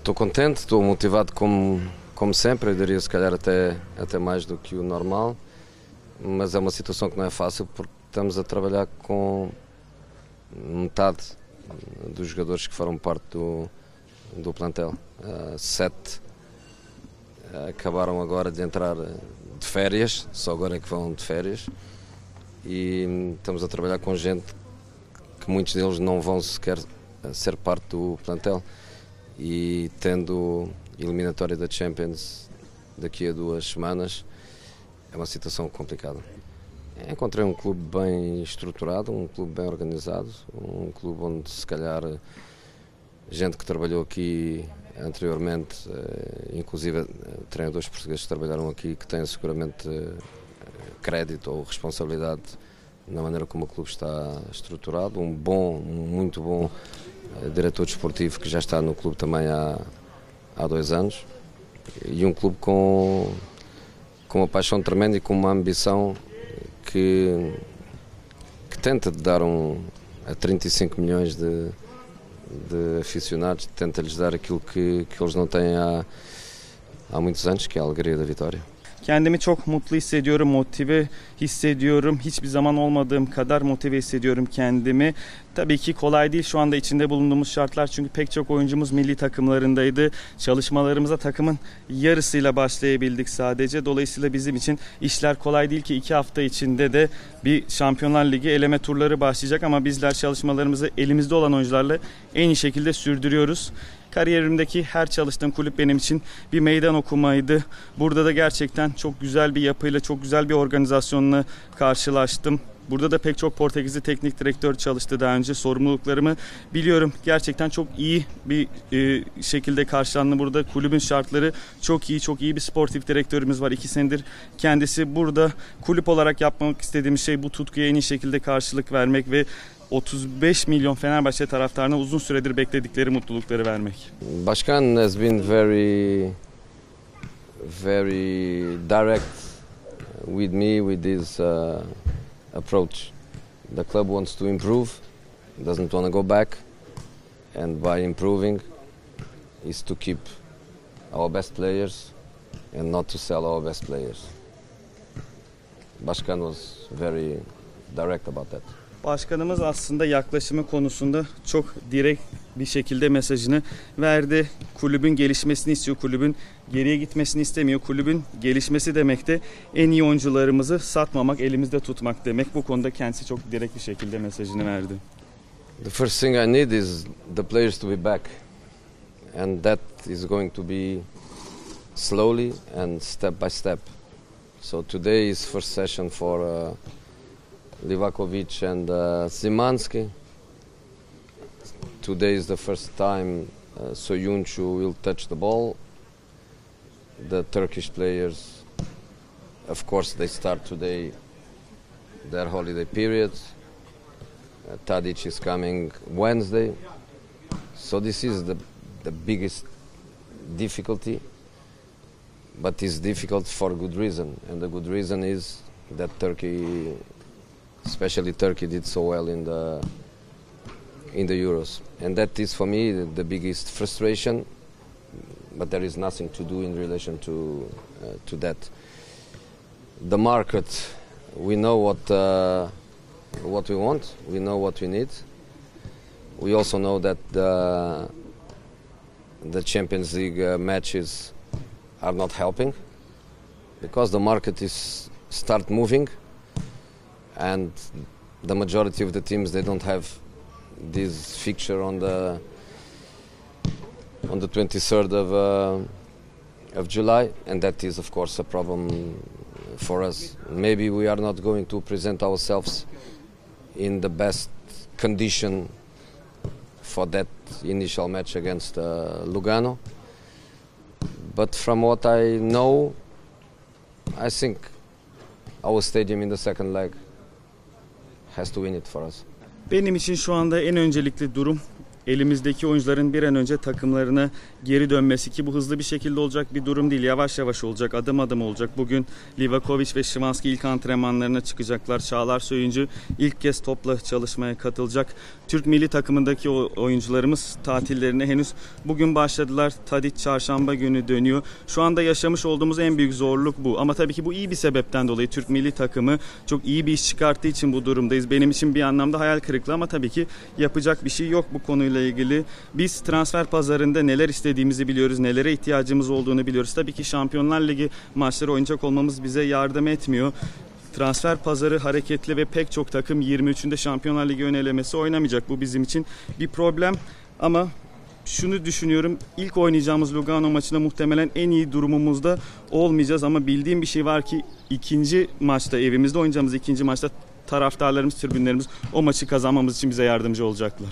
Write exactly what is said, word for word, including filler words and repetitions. Estou contente, estou motivado como, como sempre, eu diria se calhar até, até mais do que o normal, mas é uma situação que não é fácil porque estamos a trabalhar com metade dos jogadores que foram parte do, do plantel. Uh, sete acabaram agora de entrar de férias, só agora é que vão de férias, e estamos a trabalhar com gente que muitos deles não vão sequer ser parte do plantel. E tendo eliminatória da Champions daqui a duas semanas, é uma situação complicada. Encontrei um clube bem estruturado, um clube bem organizado, um clube onde se calhar gente que trabalhou aqui anteriormente, inclusive treinadores portugueses que trabalharam aqui, que têm seguramente crédito ou responsabilidade na maneira como o clube está estruturado, um bom, muito bom diretor desportivo que já está no clube também há, há dois anos, e um clube com, com uma paixão tremenda e com uma ambição que, que tenta dar um, a trinta e cinco milhões de, de aficionados, tenta-lhes dar aquilo que, que eles não têm há, há muitos anos, que é a alegria da vitória. Kendimi çok mutlu hissediyorum, motive hissediyorum. Hiçbir zaman olmadığım kadar motive hissediyorum kendimi. Tabii ki kolay değil şu anda içinde bulunduğumuz şartlar. Çünkü pek çok oyuncumuz milli takımlarındaydı. Çalışmalarımıza takımın yarısıyla başlayabildik sadece. Dolayısıyla bizim için işler kolay değil ki iki hafta içinde de bir Şampiyonlar Ligi eleme turları başlayacak. Ama bizler çalışmalarımızı elimizde olan oyuncularla en iyi şekilde sürdürüyoruz. Kariyerimdeki her çalıştığım kulüp benim için bir meydan okumaydı. Burada da gerçekten çok güzel bir yapıyla, çok güzel bir organizasyonla karşılaştım. Burada da pek çok Portekizli teknik direktör çalıştı daha önce. Sorumluluklarımı biliyorum. Gerçekten çok iyi bir e, şekilde karşılandı burada. Kulübün şartları çok iyi, çok iyi bir sportif direktörümüz var. İki senedir kendisi burada. Kulüp olarak yapmak istediğim şey bu tutkuya en iyi şekilde karşılık vermek ve otuz beş milyon Fenerbahçe taraftarına uzun süredir bekledikleri mutlulukları vermek. Başkan has been very very direct with me with this uh, approach. The club wants to improve, doesn't want to go back, and by improving is to keep our best players and not to sell our best players. Başkan was very direct about that. Başkanımız aslında yaklaşımı konusunda çok direkt bir şekilde mesajını verdi. Kulübün gelişmesini istiyor, kulübün geriye gitmesini istemiyor. Kulübün gelişmesi demek de en iyi oyuncularımızı satmamak, elimizde tutmak demek. Bu konuda kendisi çok direkt bir şekilde mesajını verdi. The first thing I need is the players to be back. And that is going to be slowly and step by step. So today is first session for uh, Livakovic and uh, Szymanski. Today is the first time uh, Soyuncu will touch the ball. The Turkish players, of course, they start today their holiday period. Uh, Tadic is coming Wednesday. So this is the, the biggest difficulty, but it's difficult for good reason. And the good reason is that Turkey, especially Turkey, did so well in the in the Euros, and that is for me the, the biggest frustration. But there is nothing to do in relation to uh, to that. The market, we know what uh, what we want, we know what we need. We also know that the the Champions League uh, matches are not helping because the market is start moving. And the majority of the teams, they don't have this fixture on the on the twenty-third of uh, of July, and that is of course a problem for us. Maybe we are not going to present ourselves in the best condition for that initial match against uh, Lugano. But from what I know, I think our stadium in the second leg has to win it for us. Benim için şu anda en öncelikli durum elimizdeki oyuncuların bir an önce takımlarına geri dönmesi, ki bu hızlı bir şekilde olacak bir durum değil. Yavaş yavaş olacak, adım adım olacak. Bugün Livakovic ve Szymanski ilk antrenmanlarına çıkacaklar. Çağlar Soyuncu ilk kez topla çalışmaya katılacak. Türk milli takımındaki oyuncularımız tatillerine henüz bugün başladılar. Tadic çarşamba günü dönüyor. Şu anda yaşamış olduğumuz en büyük zorluk bu. Ama tabii ki bu iyi bir sebepten dolayı. Türk milli takımı çok iyi bir iş çıkarttığı için bu durumdayız. Benim için bir anlamda hayal kırıklığı ama tabii ki yapacak bir şey yok bu konuyla ilgili. Biz transfer pazarında neler istediğimizi biliyoruz, nelere ihtiyacımız olduğunu biliyoruz. Tabii ki Şampiyonlar Ligi maçları oynayacak olmamız bize yardım etmiyor. Transfer pazarı hareketli ve pek çok takım yirmi üçünde Şampiyonlar Ligi ön elemesi oynamayacak. Bu bizim için bir problem ama şunu düşünüyorum, ilk oynayacağımız Lugano maçında muhtemelen en iyi durumumuzda olmayacağız ama bildiğim bir şey var ki ikinci maçta, evimizde oynayacağımız ikinci maçta taraftarlarımız, tribünlerimiz o maçı kazanmamız için bize yardımcı olacaklar.